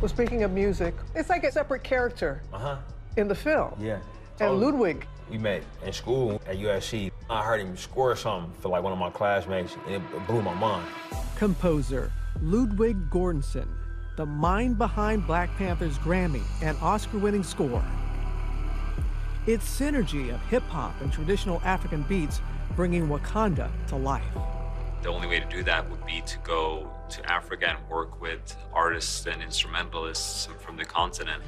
Well, speaking of music, it's like a separate character in the film. Yeah. And Ludwig. We met in school at USC. I heard him score something for like one of my classmates, and it blew my mind. Composer Ludwig Göransson, the mind behind Black Panther's Grammy and Oscar-winning score. Its synergy of hip-hop and traditional African beats bringing Wakanda to life. The only way to do that would be to go to Africa and work with artists and instrumentalists from the continent.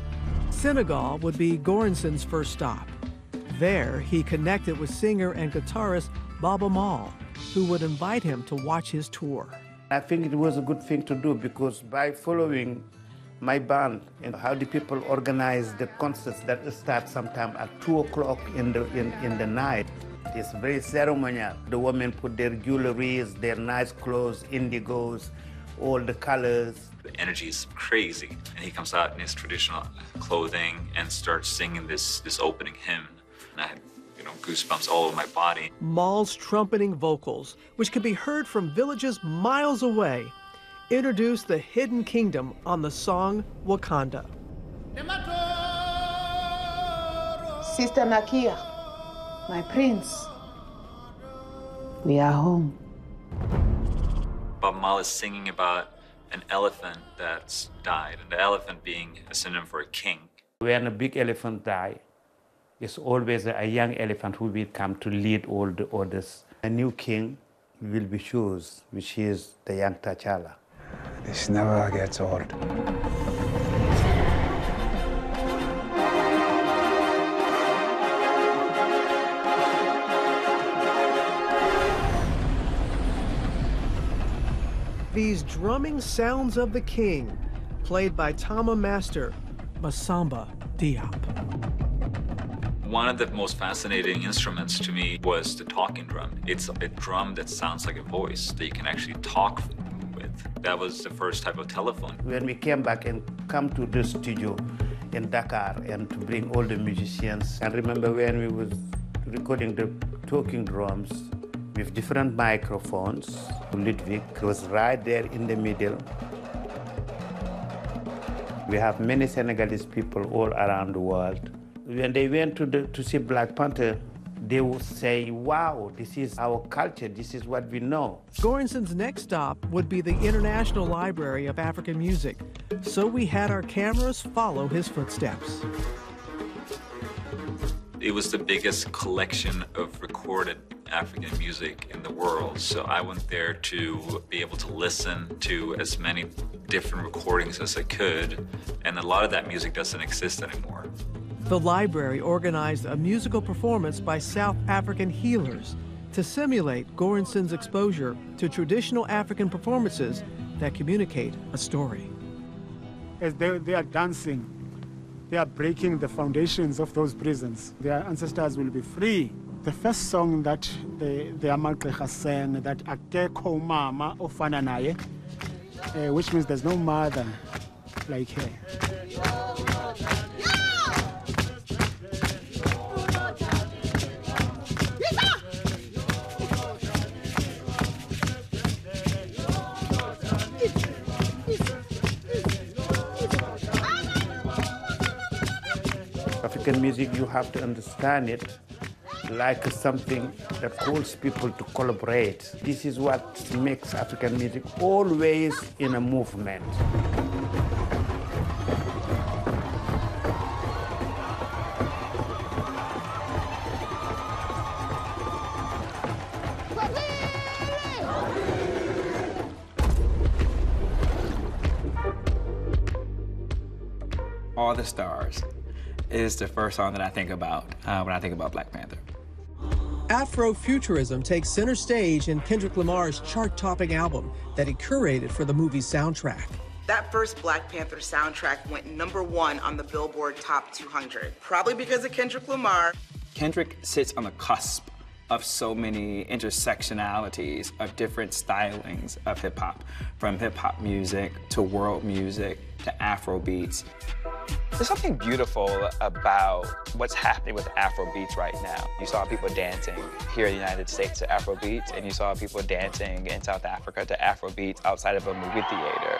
Senegal would be Göransson's first stop. There, he connected with singer and guitarist Baaba Maal, who would invite him to watch his tour. I think it was a good thing to do because by following my band and how the people organize the concerts that start sometime at 2 o'clock in the night, it's very ceremonial. The women put their jewelries, their nice clothes, indigos, all the colors. The energy is crazy. And he comes out in his traditional clothing and starts singing this opening hymn. And I had, you know, goosebumps all over my body. Maal's trumpeting vocals, which can be heard from villages miles away, introduced the hidden kingdom on the song Wakanda. Sister Nakia, my prince, we are home. Baaba Maal is singing about an elephant that's died, and the elephant being a synonym for a king. When a big elephant dies, it's always a young elephant who will come to lead all the others. A new king will be chosen, which is the young T'Challa. This never gets old. These drumming sounds of the king, played by Tama master Masamba Diop. One of the most fascinating instruments to me was the talking drum. It's a drum that sounds like a voice that you can actually talk with. That was the first type of telephone. When we came back and come to the studio in Dakar and to bring all the musicians, I remember when we was recording the talking drums, with different microphones. Ludwig was right there in the middle. We have many Senegalese people all around the world. When they went to see Black Panther, they would say, wow, this is our culture, this is what we know. Göransson's next stop would be the International Library of African Music, so we had our cameras follow his footsteps. It was the biggest collection of recorded African music in the world, so I went there to be able to listen to as many different recordings as I could, and a lot of that music doesn't exist anymore. The library organized a musical performance by South African healers to simulate Göransson's exposure to traditional African performances that communicate a story. As they are dancing, they are breaking the foundations of those prisons. Their ancestors will be free. The first song that the Amankwe sang, that Akeko ma ma ofananaye, which means there's no mother like her. African music, you have to understand it like something that calls people to collaborate. This is what makes African music always in a movement. All the Stars is the first song that I think about when I think about Black Panther. Afrofuturism takes center stage in Kendrick Lamar's chart-topping album that he curated for the movie's soundtrack. That first Black Panther soundtrack went #1 on the Billboard Top 200, probably because of Kendrick Lamar. Kendrick sits on the cusp of so many intersectionalities of different stylings of hip-hop, from hip-hop music to world music to Afrobeats. There's something beautiful about what's happening with Afrobeats right now. You saw people dancing here in the United States to Afrobeats, and you saw people dancing in South Africa to Afrobeats outside of a movie theater.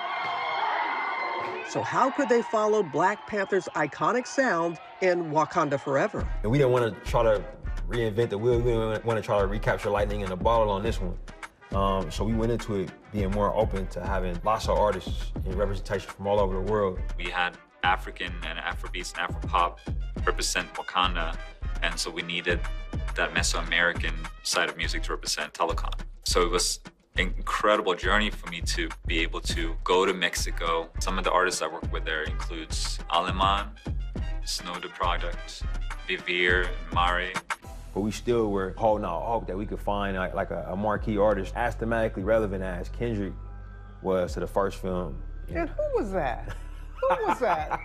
So how could they follow Black Panther's iconic sound in Wakanda Forever? And we didn't want to try to reinvent the wheel. We didn't want to try to recapture lightning in a bottle on this one. So we went into it being more open to having lots of artists and representation from all over the world. We had African and Afrobeats and Afropop represent Wakanda, and so we needed that Mesoamerican side of music to represent Telecom. So it was an incredible journey for me to be able to go to Mexico. Some of the artists I work with there includes Aleman, Snow the Product, Vivir, and Mari. But we still were holding out hope that we could find like a marquee artist as thematically relevant as Kendrick was to the first film. And who was that? Who was that?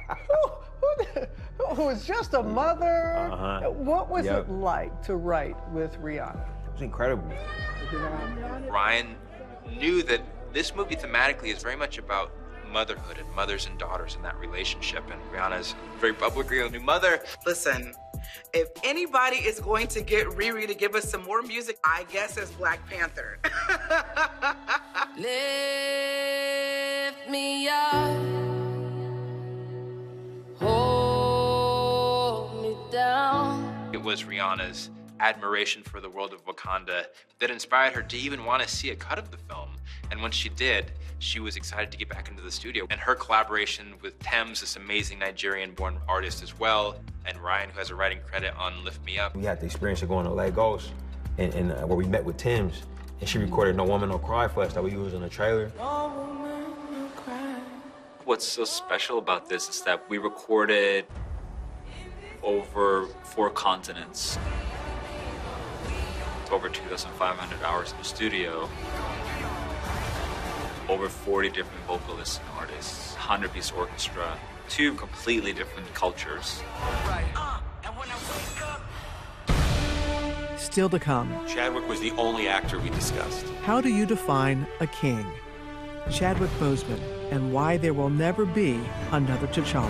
Who was just a mother? Uh-huh. What was it like to write with Rihanna? It was incredible. Ryan knew that this movie thematically is very much about motherhood and mothers and daughters and that relationship, and Rihanna's very publicly a new mother. Listen, if anybody is going to get Riri to give us some more music, I guess it's Black Panther. Lift me up. Hold me down. It was Rihanna's admiration for the world of Wakanda that inspired her to even want to see a cut of the film. And when she did, she was excited to get back into the studio. And her collaboration with Thames, this amazing Nigerian-born artist as well, and Ryan, who has a writing credit on Lift Me Up. We had the experience of going to Lagos and where we met with Thames, and she recorded No Woman No Cry for us that we used in the trailer. Oh. What's so special about this is that we recorded over 4 continents, over 2,500 hours in the studio, over 40 different vocalists and artists, 100-piece orchestra, 2 completely different cultures. Still to come. Chadwick was the only actor we discussed. How do you define a king? Chadwick Boseman, and why there will never be another T'Challa.